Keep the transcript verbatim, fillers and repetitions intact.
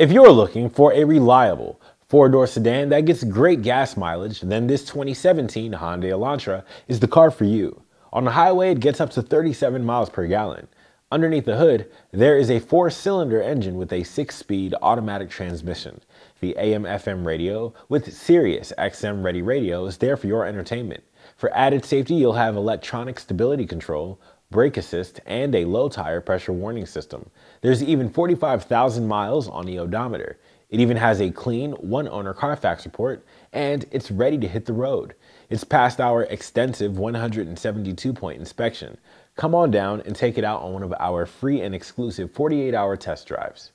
If you're looking for a reliable four-door sedan that gets great gas mileage, then this twenty seventeen Hyundai Elantra is the car for you. On the highway, it gets up to thirty-seven miles per gallon. Underneath the hood, there is a four-cylinder engine with a six-speed automatic transmission. The A M F M radio with Sirius X M Ready Radio is there for your entertainment. For added safety, you'll have electronic stability control, brake assist, and a low tire pressure warning system. There's even forty-five thousand miles on the odometer. It even has a clean one-owner Carfax report, and it's ready to hit the road. It's passed our extensive one hundred seventy-two point inspection. Come on down and take it out on one of our free and exclusive forty-eight hour test drives.